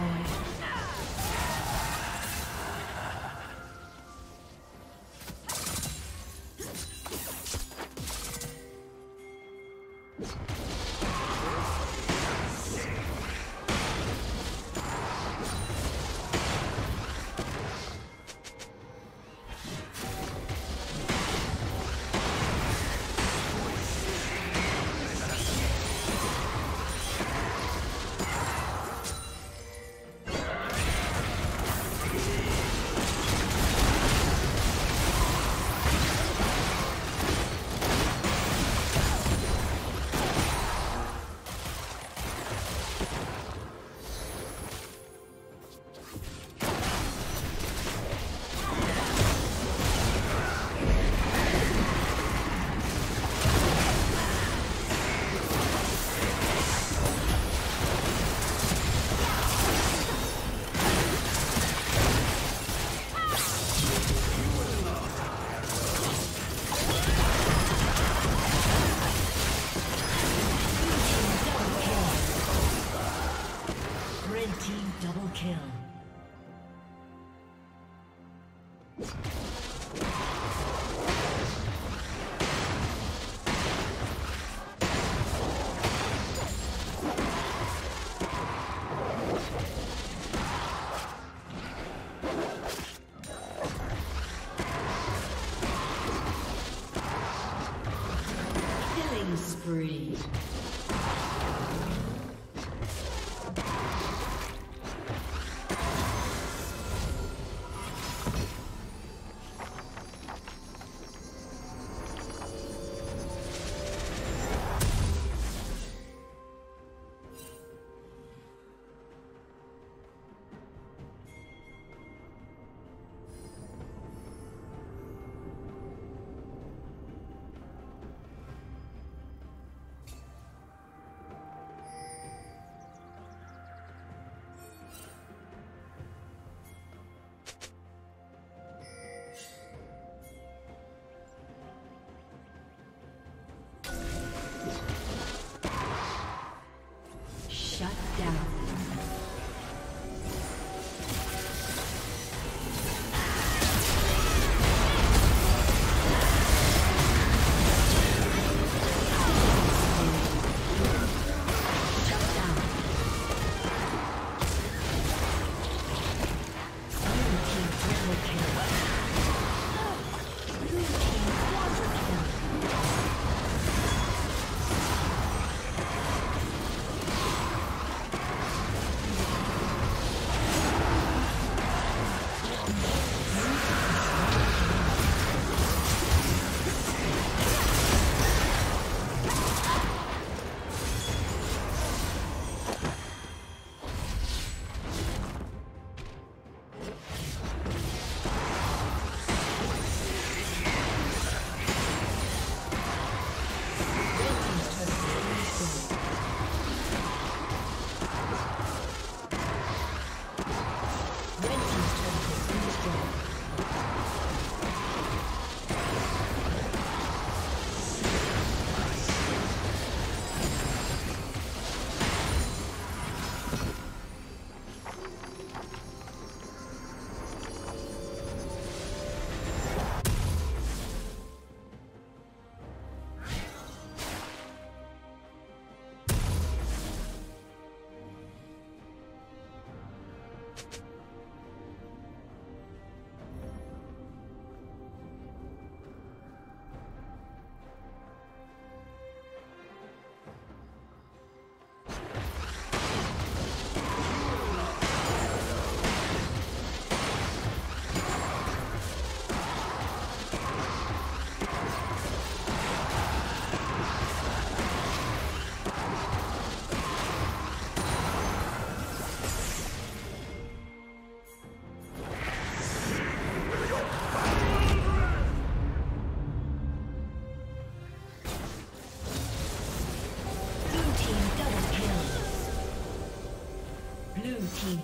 destroyed. Spree.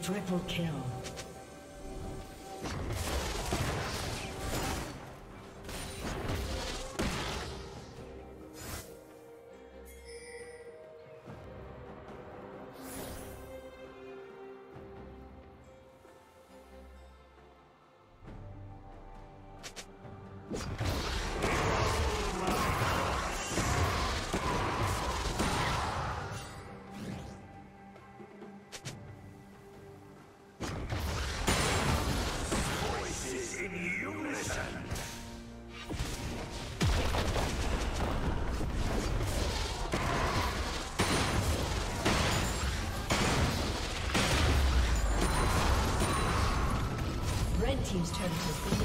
Triple kill. Team's turret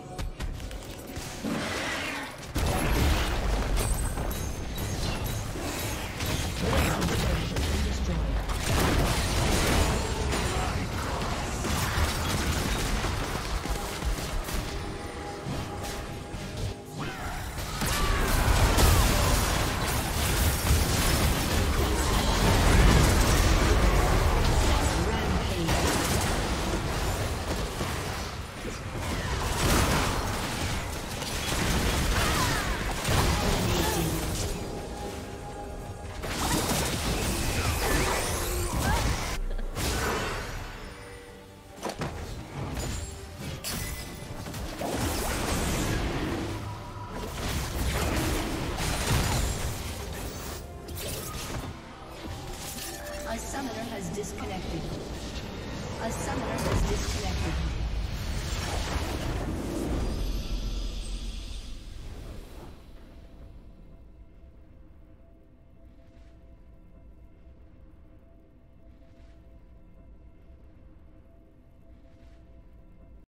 A summoner has disconnected.